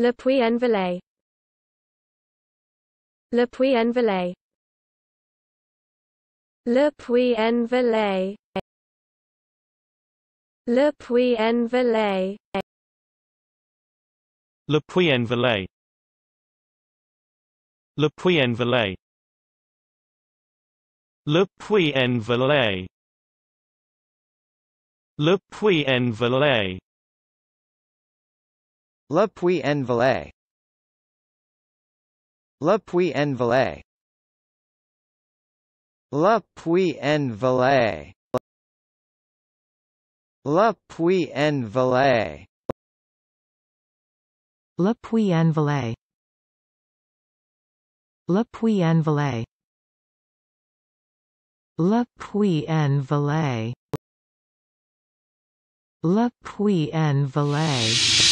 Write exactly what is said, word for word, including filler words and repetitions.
Le Puy-en-Velay. Le Puy-en-Velay. Le Puy-en-Velay. Le Puy-en-Velay. Le Puy-en-Velay. Le Puy-en-Velay. Le Puy-en-Velay. Le Puy-en-Velay. Le Puy-en-Velay. Le Puy-en-Velay. Le Puy-en-Velay. Le Puy-en-Velay. Le Puy-en-Velay. Le Puy-en-Velay. Le Puy-en-Velay. Le Puy-en-Velay.